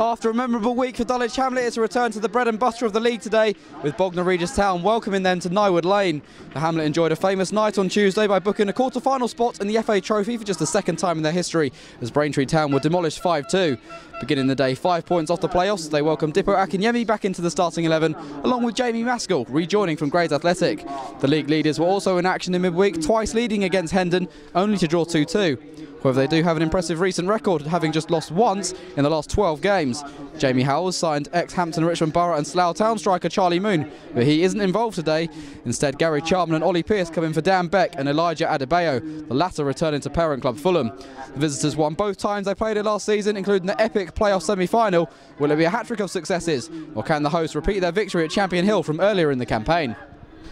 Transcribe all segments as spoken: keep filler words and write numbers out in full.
After a memorable week for Dulwich Hamlet, it's a return to the bread and butter of the league today, with Bognor Regis Town welcoming them to Nyewood Lane. The Hamlet enjoyed a famous night on Tuesday by booking a quarter-final spot in the F A Trophy for just the second time in their history, as Braintree Town were demolished five two. Beginning the day five points off the playoffs, they welcome Dipo Akinyemi back into the starting eleven, along with Jamie Mascoll rejoining from Grays Athletic. The league leaders were also in action in midweek, twice leading against Hendon, only to draw two two. However, they do have an impressive recent record, having just lost once in the last twelve games. Jamie Howells signed ex-Hampton, Richmond Borough and Slough Town striker Charlie Moon, but he isn't involved today. Instead, Gary Chapman and Ollie Pearce come in for Dan Beck and Elijah Adebayo, the latter returning to parent club Fulham. The visitors won both times they played it last season, including the epic playoff semi-final. Will it be a hat-trick of successes, or can the hosts repeat their victory at Champion Hill from earlier in the campaign?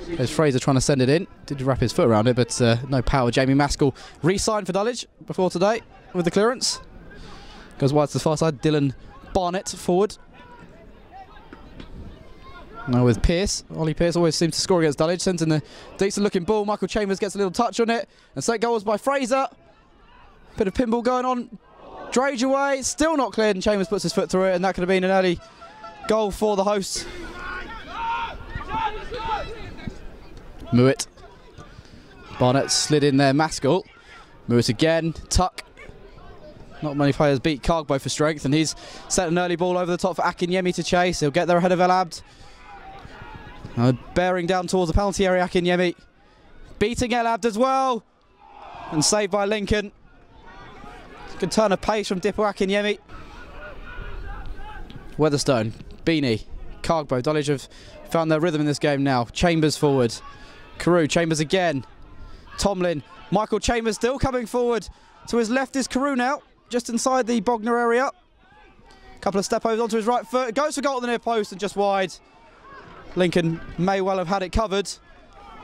There's Fraser trying to send it in, did wrap his foot around it, but uh, no power. Jamie Mascoll re-signed for Dulwich before today with the clearance. Goes wide to the far side, Dylan Barnett forward. Now with Pearce, Ollie Pearce always seems to score against Dulwich, sends in a decent looking ball. Michael Chambers gets a little touch on it, and set goals by Fraser. Bit of pinball going on. Drage away, still not cleared, and Chambers puts his foot through it, and that could have been an early goal for the hosts. Mewitt. Barnett slid in there, Mascoll. Mewitt again, tuck. Not many players beat Kargbo for strength, and he's set an early ball over the top for Akinyemi to chase. He'll get there ahead of El Abd. Uh, bearing down towards the penalty area, Akinyemi. Beating El Abd as well, and saved by Lincoln. Good turn of pace from Dipo Akinyemi. Weatherstone, Beanie, Kargbo. Dulwich have found their rhythm in this game now. Chambers forward. Carew, Chambers again. Tomlin, Michael Chambers still coming forward. To his left is Carew now, just inside the Bognor area. A couple of step overs onto his right foot. Goes for goal at the near post and just wide. Lincoln may well have had it covered.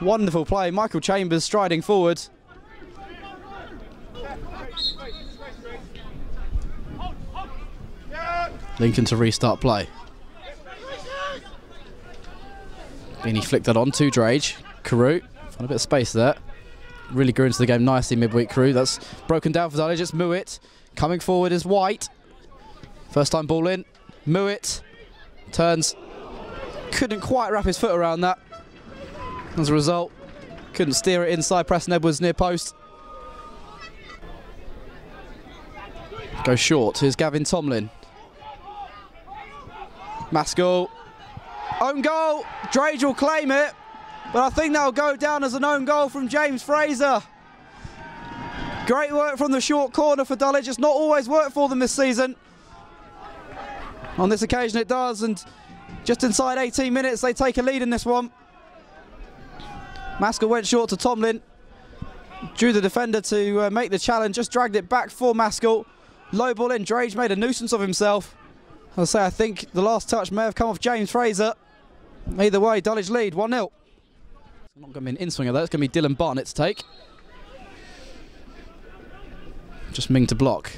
Wonderful play. Michael Chambers striding forward. Lincoln to restart play. Beanie flicked that on to Drage. Carew, found a bit of space there. Really grew into the game nicely midweek, Carew. That's broken down for Dulwich. It's Mewitt. Coming forward is White. First time ball in. Mewitt turns. Couldn't quite wrap his foot around that. As a result, couldn't steer it inside Preston Edwards near post. Goes short. Here's Gavin Tomlin. Mascoll, own goal. Drage will claim it, but I think that'll go down as an own goal from James Fraser. Great work from the short corner for Dulwich. It's not always worked for them this season. On this occasion it does, and just inside eighteen minutes they take a lead in this one. Mascoll went short to Tomlin, drew the defender to uh, make the challenge, just dragged it back for Mascoll. Low ball in, Drage made a nuisance of himself. I'll say I think the last touch may have come off James Fraser. Either way, Dulwich lead, one nil. Not going to be an in-swinger though, it's going to be Dylan Barnett to take. Just Ming to block.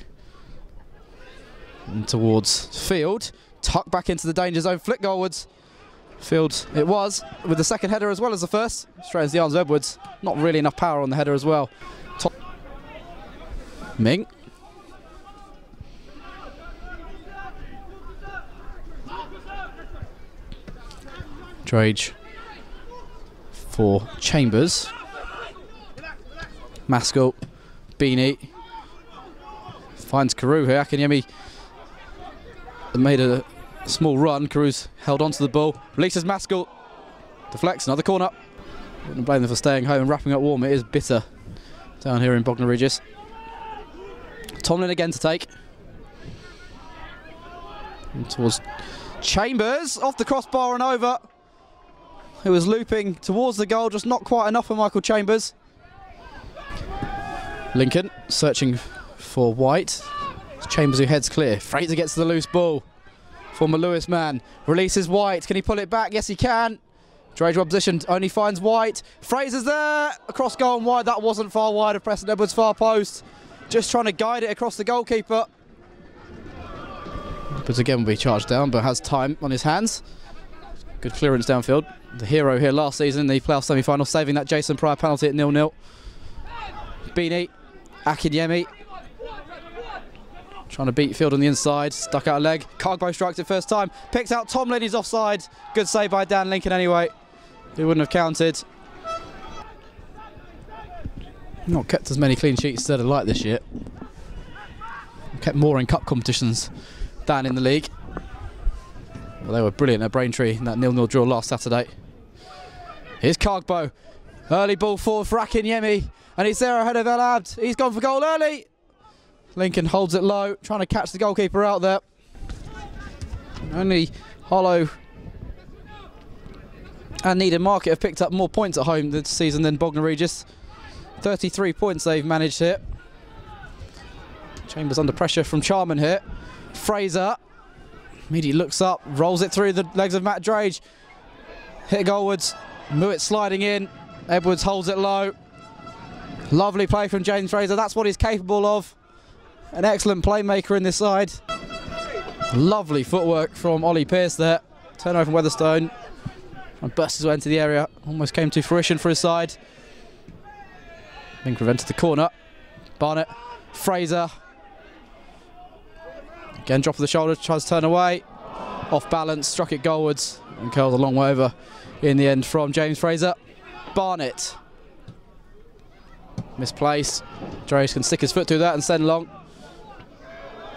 And towards Field, tucked back into the danger zone, flick goalwards. Field it was, with the second header as well as the first. Straight into the arms of Edwards, not really enough power on the header as well. Top Ming. Drage for Chambers. Mascoll, Beanie finds Carew here. Akinyemi made a small run. Carew's held onto the ball. Releases Mascoll. Deflects, another corner. Wouldn't blame them for staying home and wrapping up warm. It is bitter down here in Bognor Regis. Tomlin again to take. And towards Chambers, off the crossbar and over. Who was looping towards the goal, just not quite enough for Michael Chambers. Lincoln searching for White. It's Chambers who heads clear. Fraser gets the loose ball. Former Lewis man releases White. Can he pull it back? Yes, he can. Drage well positioned, only finds White. Fraser's there. Across goal and wide. That wasn't far wide of Preston Edwards' far post. Just trying to guide it across the goalkeeper. But again will be charged down, but has time on his hands. Good clearance downfield. The hero here last season in the playoff semi-final, saving that Jason Pryor penalty at nil nil. Beanie, Akinyemi. Trying to beat Field on the inside, stuck out a leg. Kargbo strikes it first time, picks out Tomlin, he's offside. Good save by Dan Lincoln anyway. He wouldn't have counted. Not kept as many clean sheets as they'd have liked this year. Kept more in cup competitions than in the league. Well, they were brilliant at Braintree in that nil nil draw last Saturday. Here's Kargbo. Early ball forward for Akinyemi, and he's there ahead of El Abd. He's gone for goal early. Lincoln holds it low, trying to catch the goalkeeper out there. Only Hollow and Needham Market have picked up more points at home this season than Bognor Regis. thirty-three points they've managed here. Chambers under pressure from Charman here. Fraser immediately looks up, rolls it through the legs of Matt Drage. Hit goalwards. Mewitt sliding in. Edwards holds it low. Lovely play from James Fraser. That's what he's capable of. An excellent playmaker in this side. Lovely footwork from Ollie Pearce there. Turnover from Weatherstone. And bursts his way into the area. Almost came to fruition for his side. Ming prevented the corner. Barnett. Fraser. Again, drop of the shoulder, tries to turn away. Off balance, struck it goalwards and curled a long way over in the end from James Fraser. Barnett. Misplaced. Drage can stick his foot through that and send long.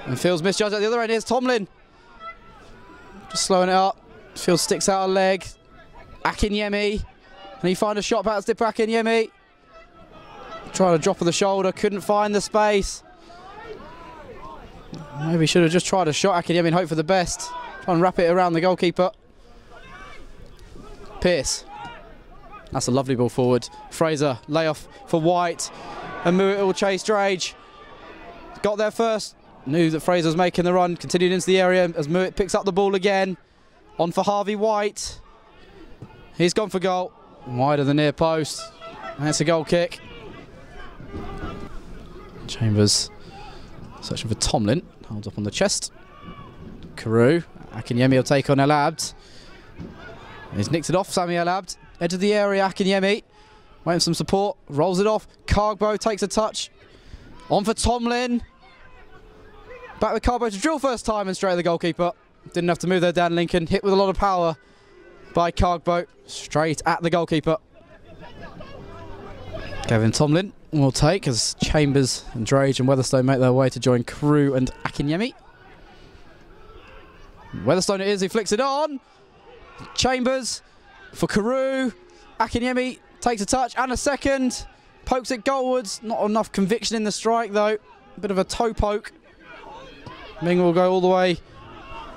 And Fields misjudged at the other end. Here's Tomlin. Just slowing it up. Fields sticks out a leg. Akinyemi. And he finds a shot back to Dipo Akinyemi. Trying to drop of the shoulder, couldn't find the space. Maybe should have just tried a shot. Akinyemi, and hope for the best. Try and wrap it around the goalkeeper. Pearce. That's a lovely ball forward. Fraser, layoff for White. And Mewitt will chase Drage. Got there first. Knew that Fraser was making the run. Continued into the area as Mewitt picks up the ball again. On for Harvey White. He's gone for goal. Wide of the near post. And it's a goal kick. Chambers searching for Tomlin. Holds up on the chest. Carew. Akinyemi will take on El Abd. He's nicked it off, Sammy El Abd. Edge of the area, Akinyemi. Waiting for some support. Rolls it off. Kargbo takes a touch. On for Tomlin. Back with Kargbo to drill first time and straight at the goalkeeper. Didn't have to move there, Dan Lincoln. Hit with a lot of power by Kargbo. Straight at the goalkeeper. Gavin Tomlin will take as Chambers and Drage and Weatherstone make their way to join Carew and Akinyemi. Weatherstone it is, he flicks it on. Chambers for Carew. Akinyemi takes a touch and a second. Pokes it goalwards. Not enough conviction in the strike though. A bit of a toe poke. Ming will go all the way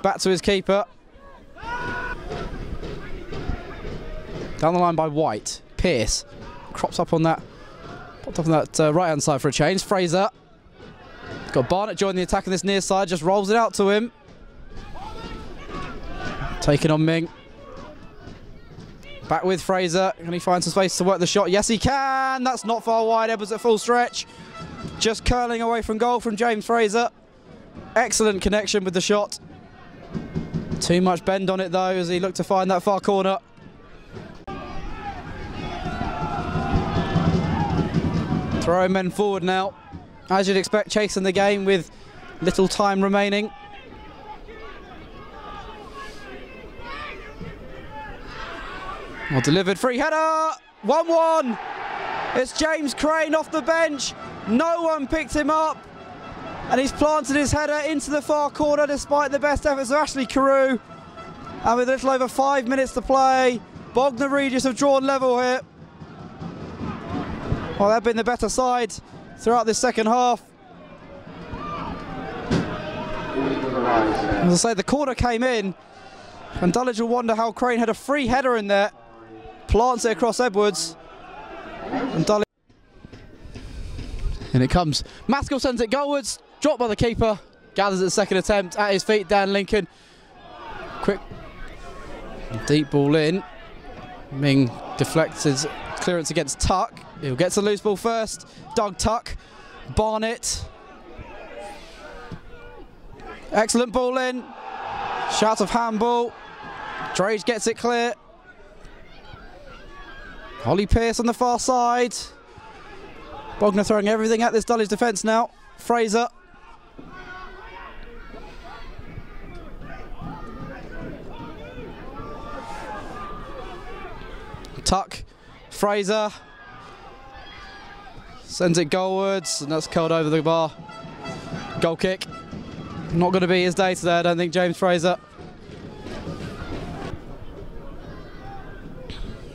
back to his keeper. Down the line by White. Pearce crops up on that. Popped off on that uh, right-hand side for a change. Fraser. Got Barnett joining the attack on this near side. Just rolls it out to him. Taking on Ming. Back with Fraser. Can he find some space to work the shot? Yes, he can. That's not far wide. Edwards at full stretch. Just curling away from goal from James Fraser. Excellent connection with the shot. Too much bend on it, though, as he looked to find that far corner. Throwing men forward now, as you'd expect, chasing the game with little time remaining. Well delivered, free header, one one. It's James Crane off the bench. No one picked him up, and he's planted his header into the far corner despite the best efforts of Ashley Carew. And with a little over five minutes to play, Bognor Regis have drawn level here. Well, they've been the better side throughout this second half. As I say, the corner came in, and Dulwich will wonder how Crane had a free header in there. Plants it across Edwards, and Dulwich. And it comes. Mascoll sends it goalwards, dropped by the keeper, gathers at the second attempt at his feet. Dan Lincoln. Quick, deep ball in. Ming deflects his clearance against Tuck. He'll get the loose ball first. Doug Tuck. Barnett. Excellent ball in. Shout of handball. Drage gets it clear. Ollie Pearce on the far side. Bognor throwing everything at this Dulwich defence now. Fraser. tuck. Fraser sends it goalwards, and that's curled over the bar. Goal kick. Not going to be his day today, I don't think, James Fraser.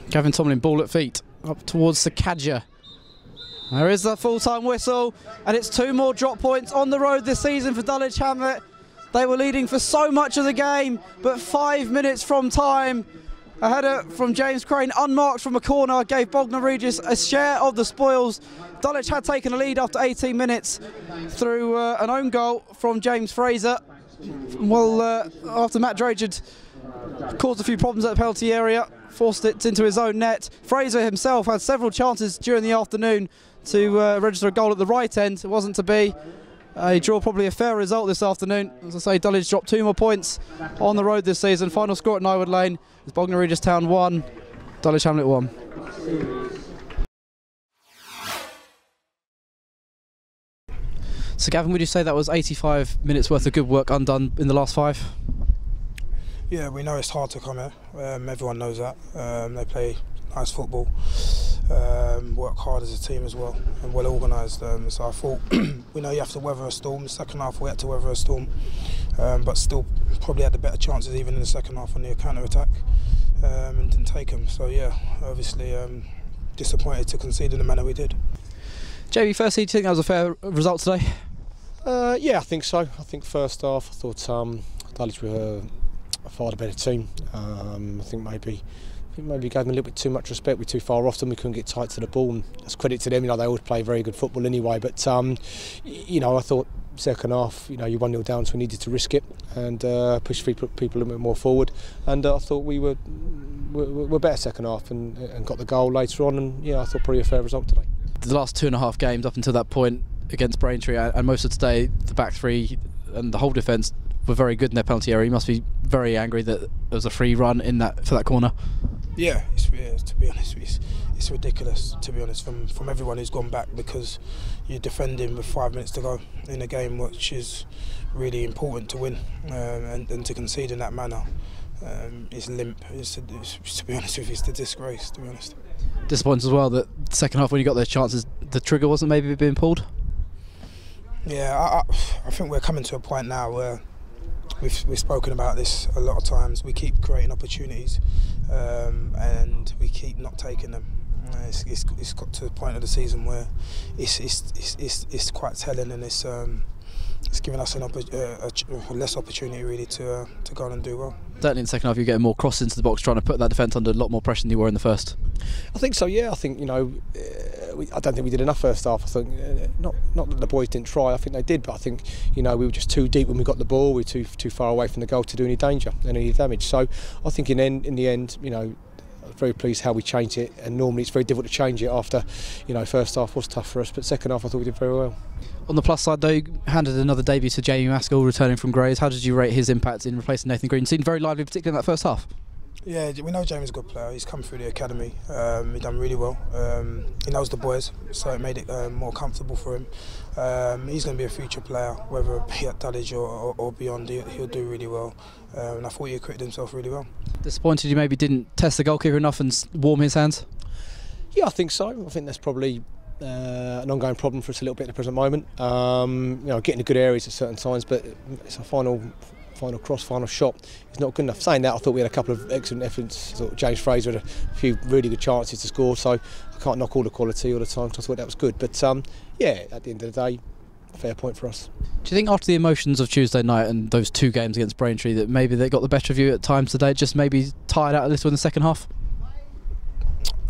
Gavin Tomlin, ball at feet, up towards the Kadja. There is that full-time whistle, and it's two more drop points on the road this season for Dulwich Hamlet. They were leading for so much of the game, but five minutes from time, a header from James Crane, unmarked from a corner, gave Bognor Regis a share of the spoils. Dulwich had taken a lead after eighteen minutes through uh, an own goal from James Fraser. Well, uh, after Matt Drage had caused a few problems at the penalty area, forced it into his own net. Fraser himself had several chances during the afternoon to uh, register a goal at the right end. It wasn't to be. A draw, probably a fair result this afternoon. As I say, Dulwich dropped two more points on the road this season. Final score at Nyewood Lane is Bognor Regis Town one, Dulwich Hamlet one. So Gavin, would you say that was eighty-five minutes worth of good work undone in the last five? Yeah, we know it's hard to come here. Um, everyone knows that. Um, they play nice football, um, work hard as a team as well, and well organised. Um, so I thought, we know you have to weather a storm. The second half we had to weather a storm, um, but still probably had the better chances even in the second half on the counter attack, um, and didn't take them. So yeah, obviously um, disappointed to concede in the manner we did. Jamie, firstly, do you think that was a fair result today? Uh, yeah, I think so. I think first half I thought um, Dulwich were a far better team. Um, I think maybe, I think maybe gave them a little bit too much respect. We're too far off them. We couldn't get tight to the ball. And that's credit to them. You know, they always play very good football anyway. But um, you know, I thought second half, you know, you one nil down, so we needed to risk it and uh, push people a little bit more forward. And uh, I thought we were, were were better second half and and got the goal later on. And yeah, I thought probably a fair result today. The last two and a half games up until that point against Braintree and most of today, the back three and the whole defence were very good in their penalty area. You must be very angry that there was a free run in that for that corner. Yeah, it's, yeah to be honest, it's, it's ridiculous, to be honest, from, from everyone who's gone back, because you're defending with five minutes to go in a game which is really important to win, um, and, and to concede in that manner. Um, it's limp, it's, it's, to be honest with you, it's a disgrace, to be honest. Disappointed as well that second half when you got those chances, the trigger wasn't maybe being pulled? Yeah, I, I think we're coming to a point now where we've, we've spoken about this a lot of times. We keep creating opportunities, um, and we keep not taking them. Uh, it's, it's, it's got to the point of the season where it's, it's, it's, it's, it's quite telling, and it's, um, it's giving us an oppo uh, a less opportunity really to, uh, to go on and do well. Certainly in the second half you're getting more cross into the box, trying to put that defence under a lot more pressure than you were in the first. I think so, yeah. I think, you know, uh, we, I don't think we did enough first half. I think, uh, not, not that the boys didn't try, I think they did, but I think, you know, we were just too deep when we got the ball. We were too, too far away from the goal to do any danger and any damage. So I think in, en in the end, you know, very pleased how we changed it, and normally it's very difficult to change it after, you know, first half was tough for us, but second half I thought we did very well. On the plus side though, you handed another debut to Jamie Mascoll returning from Grays. How did you rate his impact in replacing Nathan Green? Seemed very lively, particularly in that first half. Yeah, we know Jamie's a good player. He's come through the academy. Um, he's done really well. Um, he knows the boys, so it made it uh, more comfortable for him. Um, he's going to be a future player, whether it be at Dulwich or, or, or beyond. He, he'll do really well. Um, and I thought he acquitted himself really well. Disappointed you maybe didn't test the goalkeeper enough and warm his hands? Yeah, I think so. I think that's probably Uh, an ongoing problem for us a little bit at the present moment. Um, you know, getting to good areas at certain times, but it's a final, final cross, final shot. It's not good enough. Saying that, I thought we had a couple of excellent efforts. I thought James Fraser had a few really good chances to score, so I can't knock all the quality all the time. So I thought that was good, but um, yeah, at the end of the day, fair point for us. Do you think after the emotions of Tuesday night and those two games against Braintree that maybe they got the better of you at times today? Just maybe tired out a little in the second half.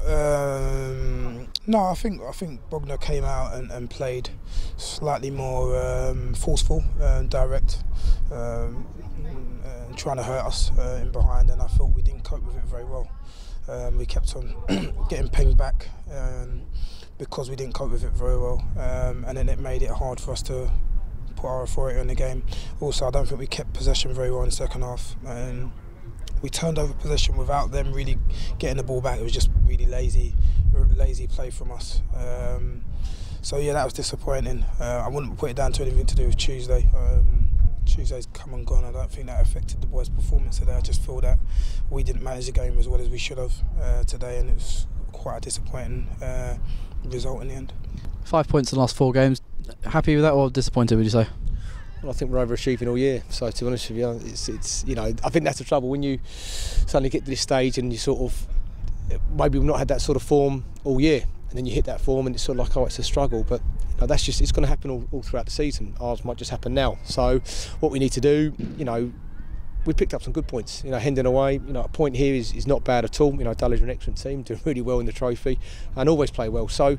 Um, no, I think I think Bognor came out and, and played slightly more um, forceful and direct, um, and trying to hurt us uh, in behind, and I thought we didn't cope with it very well. Um, we kept on getting pinged back um, because we didn't cope with it very well, um, and then it made it hard for us to put our authority on the game. Also, I don't think we kept possession very well in the second half. And we turned over possession without them really getting the ball back. It was just really lazy, lazy play from us. Um, so yeah, that was disappointing. Uh, I wouldn't put it down to anything to do with Tuesday. Um, Tuesday's come and gone. I don't think that affected the boys' performance today. I just feel that we didn't manage the game as well as we should have uh, today, and it's quite a disappointing uh, result in the end. Five points in the last four games. Happy with that or disappointed, would you say? Well, I think we're overachieving all year. So to be honest with you, it's it's you know I think that's the trouble when you suddenly get to this stage and you sort of maybe we've not had that sort of form all year. And then you hit that form and it's sort of like, oh, it's a struggle. But you know, that's just, it's going to happen all, all throughout the season. Ours might just happen now. So what we need to do, you know, we picked up some good points. You know, Hendon away, you know, a point here is, is not bad at all. You know, Dulwich are an excellent team, doing really well in the trophy and always play well. So,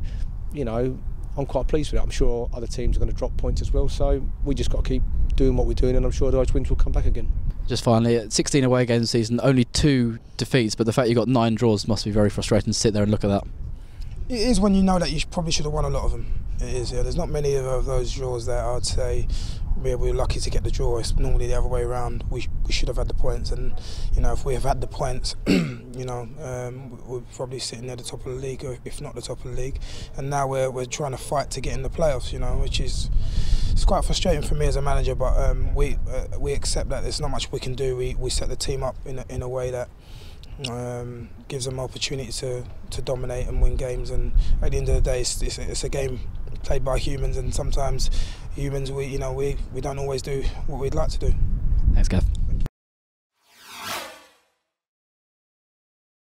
you know, I'm quite pleased with it. I'm sure other teams are going to drop points as well. So we just got to keep doing what we're doing, and I'm sure those wins will come back again. Just finally, sixteen away games this season, only two defeats, but the fact you've got nine draws must be very frustrating to sit there and look at that. It is when you know that you probably should have won a lot of them. It is, yeah. There's not many of those draws that I'd say we were lucky to get the draw. It's normally the other way around. We, we should have had the points, and you know, if we have had the points, you know, um, we're probably sitting near the top of the league, or if not the top of the league. And now we're we're trying to fight to get in the playoffs, you know, which is it's quite frustrating for me as a manager. But um, we uh, we accept that there's not much we can do. We we set the team up in a, in a way that. Um, gives them opportunity to, to dominate and win games, and at the end of the day it's, it's, it's a game played by humans, and sometimes humans we you know we, we don't always do what we'd like to do. Thanks, Gav.